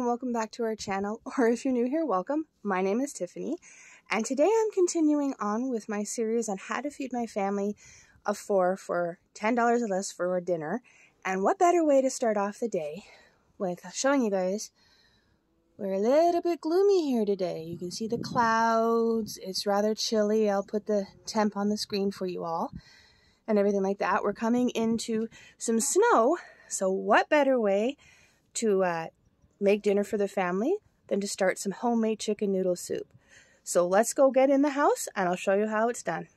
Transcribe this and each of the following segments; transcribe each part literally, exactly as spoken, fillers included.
and welcome back to our channel, or if you're new here, welcome. My name is Tiffany, and today I'm continuing on with my series on how to feed my family of four for ten dollars or less for dinner. And what better way to start off the day with showing you guys. We're a little bit gloomy here today. You can see the clouds. It's rather chilly. I'll put the temp on the screen for you all and everything like that. We're coming into some snow, so what better way to uh, make dinner for the family than to start some homemade chicken noodle soup. So let's go get in the house and I'll show you how it's done.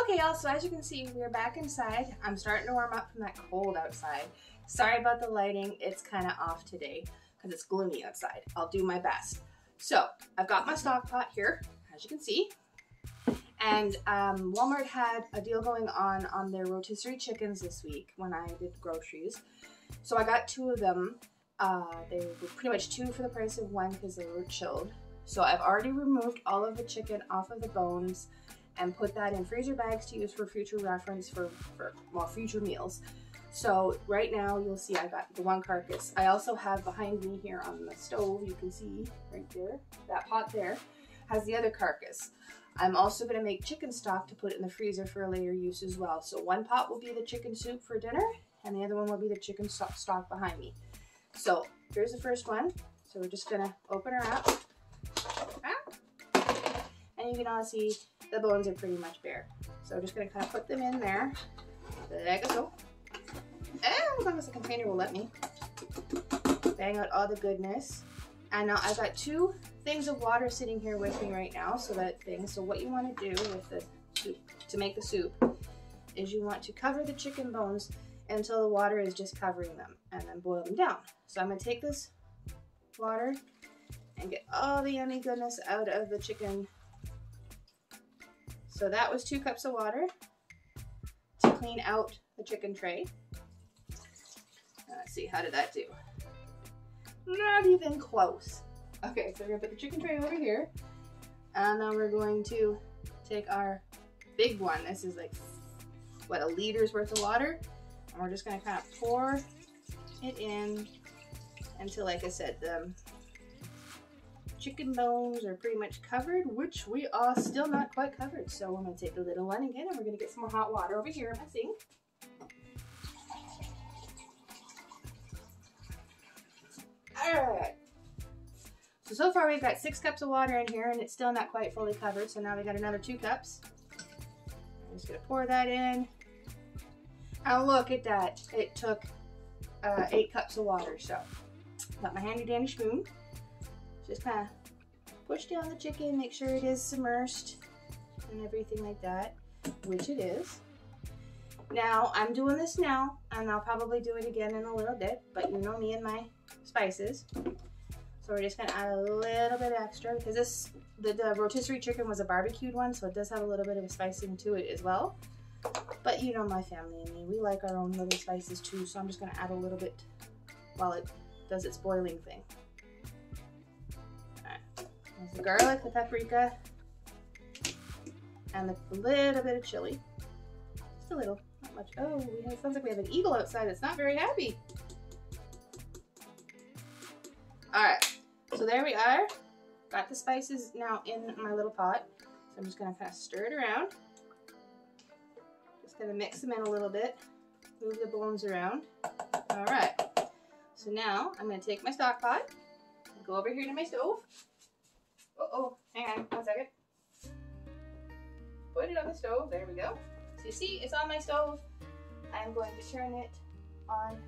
Okay y'all, so as you can see, we're back inside. I'm starting to warm up from that cold outside. Sorry about the lighting, it's kind of off today because it's gloomy outside. I'll do my best. So I've got my stock pot here, as you can see. And um, Walmart had a deal going on on their rotisserie chickens this week when I did groceries. So I got two of them. Uh, they were pretty much two for the price of one because they were chilled. So I've already removed all of the chicken off of the bones and put that in freezer bags to use for future reference for, for well, future meals. So right now you'll see I got the one carcass. I also have behind me here on the stove, you can see right there, that pot there has the other carcass. I'm also going to make chicken stock to put in the freezer for later use as well. So one pot will be the chicken soup for dinner, and the other one will be the chicken stock behind me. So here's the first one. So we're just gonna open her up. And you can all see the bones are pretty much bare. So we're just gonna kind of put them in there. Like so. And as long as the container will let me. Bang out all the goodness. And now I've got two things of water sitting here with me right now. So that thing, so what you wanna do with the soup, to make the soup, is you want to cover the chicken bones until the water is just covering them, and then boil them down. So I'm gonna take this water and get all the yummy goodness out of the chicken. So that was two cups of water to clean out the chicken tray. Let's see, how did that do? Not even close. Okay, so we're gonna put the chicken tray over here, and then we're going to take our big one. This is like, what, a liter's worth of water? And we're just gonna kind of pour it in until, like I said, the chicken bones are pretty much covered, which we are still not quite covered. So I'm gonna take the little one again, and we're gonna get some more hot water over here in my sink. All right. So, so far we've got six cups of water in here and it's still not quite fully covered. So now we got another two cups. I'm just gonna pour that in. And look at that, it took uh, eight cups of water. So got my handy dandy spoon, just kind of push down the chicken, make sure it is submerged and everything like that, which it is. Now I'm doing this now, and I'll probably do it again in a little bit, but you know me and my spices. So we're just gonna add a little bit extra because this, the, the rotisserie chicken was a barbecued one, so it does have a little bit of a spicing to it as well. But you know my family and me, we like our own little spices too, so I'm just gonna add a little bit while it does its boiling thing. All right, there's the garlic, the paprika, and a little bit of chili. Just a little, not much. Oh, we have, sounds like we have an eagle outside. It's not very happy. All right, so there we are. Got the spices now in my little pot. So I'm just gonna kind of stir it around. Just gonna mix them in a little bit, move the bones around. All right, so now I'm gonna take my stock pot, go over here to my stove. Oh, oh, hang on one second. Put it on the stove, there we go. So you see, it's on my stove. I'm going to turn it on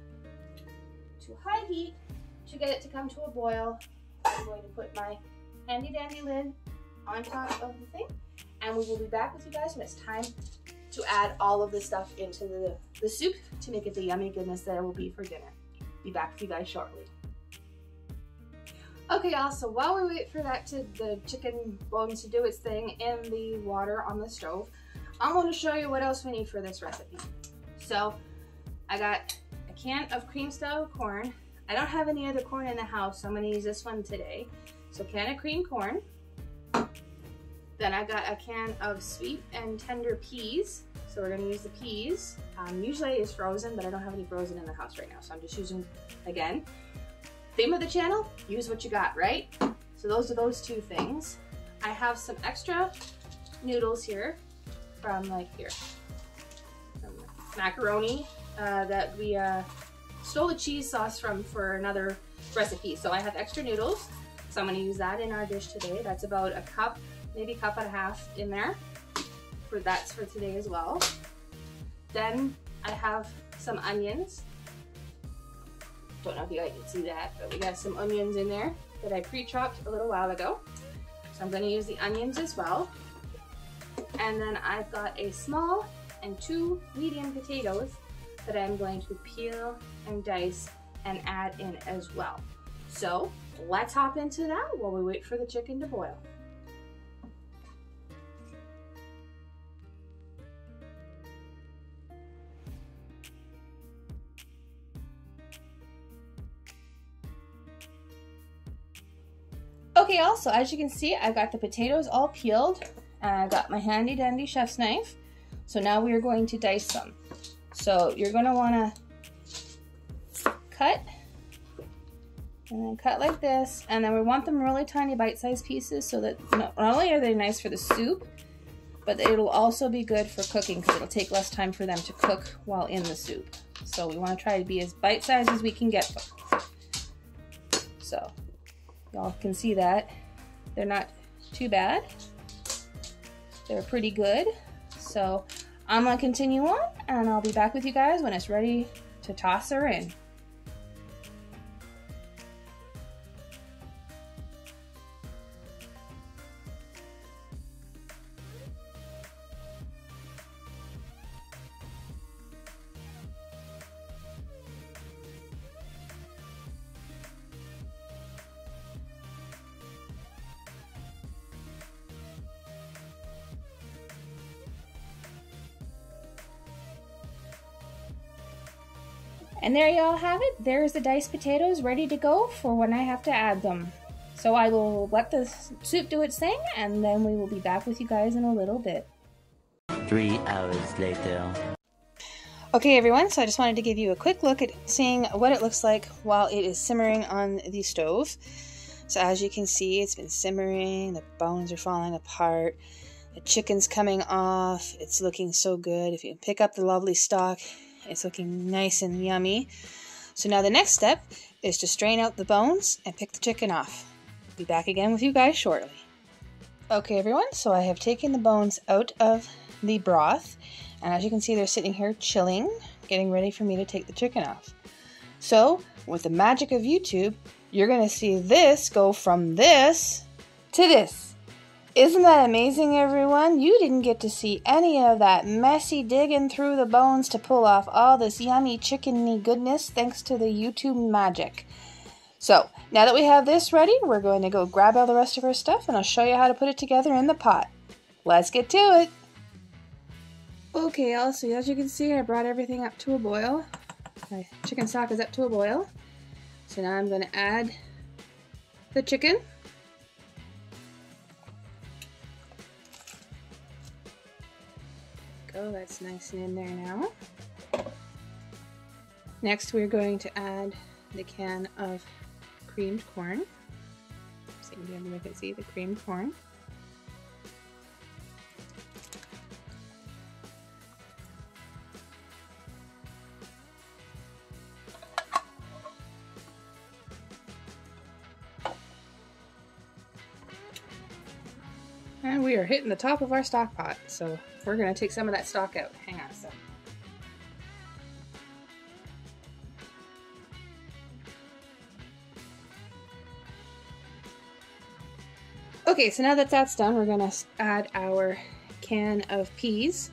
to high heat to get it to come to a boil. I'm going to put my handy dandy lid on top of the thing, and we will be back with you guys when it's time to add all of the stuff into the, the soup to make it the yummy goodness that it will be for dinner. Be back with you guys shortly. Okay y'all, so while we wait for that to the chicken bone to do its thing in the water on the stove, I'm gonna show you what else we need for this recipe. So I got a can of cream style corn. I don't have any other corn in the house, so I'm gonna use this one today. So can of cream corn. Then I got a can of sweet and tender peas. So we're gonna use the peas. Um, usually it's frozen, but I don't have any frozen in the house right now, so I'm just using, again, Theme of the channel, use what you got, right? So those are those two things. I have some extra noodles here from like here, from macaroni uh, that we uh, stole the cheese sauce from for another recipe. So I have extra noodles. So I'm gonna use that in our dish today. That's about a cup, maybe a cup and a half in there. For that's for today as well. Then I have some onions. Don't know if you guys can see that, but we got some onions in there that I pre-chopped a little while ago. So I'm gonna use the onions as well. And then I've got a small and two medium potatoes that I'm going to peel and dice and add in as well. So let's hop into that while we wait for the chicken to boil. Okay, also, as you can see, I've got the potatoes all peeled, and I've got my handy dandy chef's knife. So now we are going to dice them. So you're going to want to cut, and then cut like this, and then we want them really tiny bite-sized pieces so that not only are they nice for the soup, but it'll also be good for cooking because it'll take less time for them to cook while in the soup. So we want to try to be as bite-sized as we can get them. So y'all can see that they're not too bad. They're pretty good. So I'm gonna continue on and I'll be back with you guys when it's ready to toss her in. And there you all have it. There's the diced potatoes ready to go for when I have to add them. So I will let the soup do its thing and then we will be back with you guys in a little bit. Three hours later. Okay everyone, so I just wanted to give you a quick look at seeing what it looks like while it is simmering on the stove. So as you can see, it's been simmering, the bones are falling apart, the chicken's coming off, it's looking so good. If you can pick up the lovely stock, it's looking nice and yummy. So now the next step is to strain out the bones and pick the chicken off. Be back again with you guys shortly. Okay everyone, so I have taken the bones out of the broth, and as you can see they're sitting here chilling, getting ready for me to take the chicken off. So with the magic of YouTube, you're gonna see this go from this to this. Isn't that amazing, everyone? You didn't get to see any of that messy digging through the bones to pull off all this yummy chickeny goodness thanks to the YouTube magic. So, now that we have this ready, we're going to go grab all the rest of our stuff and I'll show you how to put it together in the pot. Let's get to it! Okay, y'all, so as you can see, I brought everything up to a boil. My chicken stock is up to a boil. So now I'm going to add the chicken. Oh, that's nice and in there now. Next, we're going to add the can of creamed corn. So you can make it see the creamed corn. And we are hitting the top of our stock pot, so we're going to take some of that stock out. Hang on a second. Okay, so now that that's done, we're going to add our can of peas.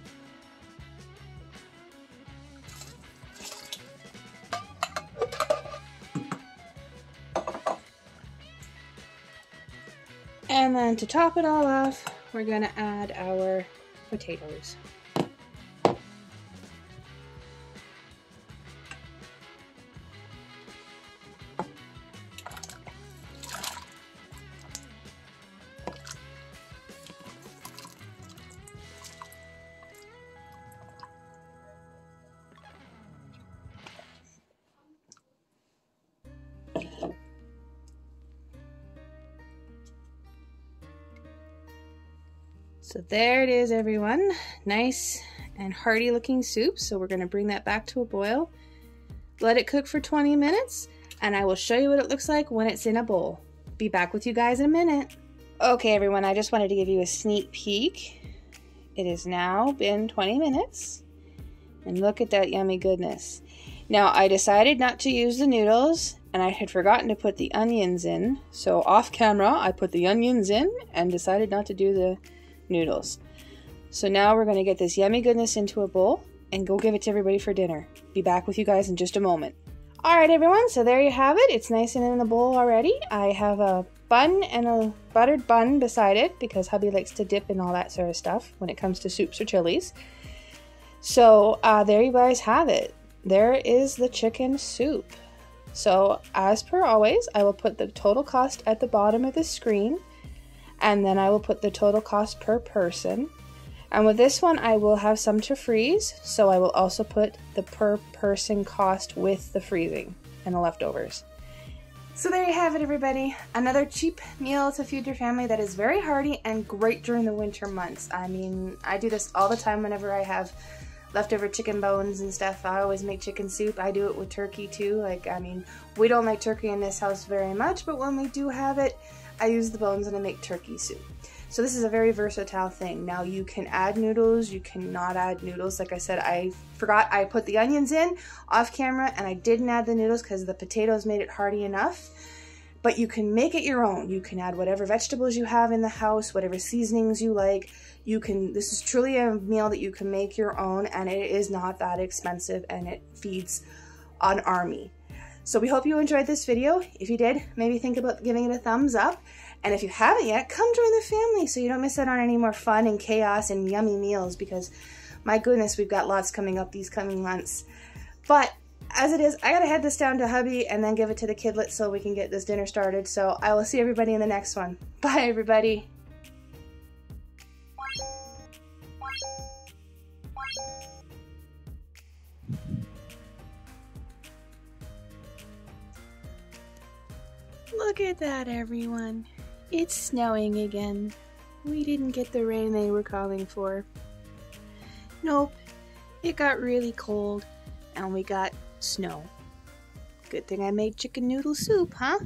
And then to top it all off, we're going to add our potatoes. So there it is, everyone. Nice and hearty looking soup. So we're gonna bring that back to a boil, let it cook for twenty minutes, and I will show you what it looks like when it's in a bowl. Be back with you guys in a minute. Okay, everyone, I just wanted to give you a sneak peek. It has now been twenty minutes, and look at that yummy goodness. Now, I decided not to use the noodles, and I had forgotten to put the onions in, so off camera, I put the onions in and decided not to do the noodles. So now we're gonna get this yummy goodness into a bowl and go give it to everybody for dinner. Be back with you guys in just a moment. All right, everyone, so there you have it. It's nice and in the bowl already. I have a bun and a buttered bun beside it because hubby likes to dip in all that sort of stuff when it comes to soups or chilies. So uh, there you guys have it. There is the chicken soup. So as per always, I will put the total cost at the bottom of the screen, and then I will put the total cost per person. And with this one, I will have some to freeze, so I will also put the per person cost with the freezing and the leftovers. So there you have it, everybody. Another cheap meal to feed your family that is very hearty and great during the winter months. I mean, I do this all the time whenever I have leftover chicken bones and stuff. I always make chicken soup. I do it with turkey too. Like, I mean, we don't make turkey in this house very much, but when we do have it, I use the bones and I make turkey soup. So this is a very versatile thing. Now you can add noodles, you cannot add noodles. Like I said, I forgot I put the onions in off camera and I didn't add the noodles because the potatoes made it hearty enough. But you can make it your own. You can add whatever vegetables you have in the house, whatever seasonings you like. You can, this is truly a meal that you can make your own, and it is not that expensive, and it feeds an army. So we hope you enjoyed this video. If you did, maybe think about giving it a thumbs up. And if you haven't yet, come join the family so you don't miss out on any more fun and chaos and yummy meals, because my goodness, we've got lots coming up these coming months. But as it is, I gotta head this down to hubby and then give it to the kidlet so we can get this dinner started. So I will see everybody in the next one. Bye, everybody. Look at that, everyone. It's snowing again. We didn't get the rain they were calling for. Nope, it got really cold and we got snow. Good thing I made chicken noodle soup, huh?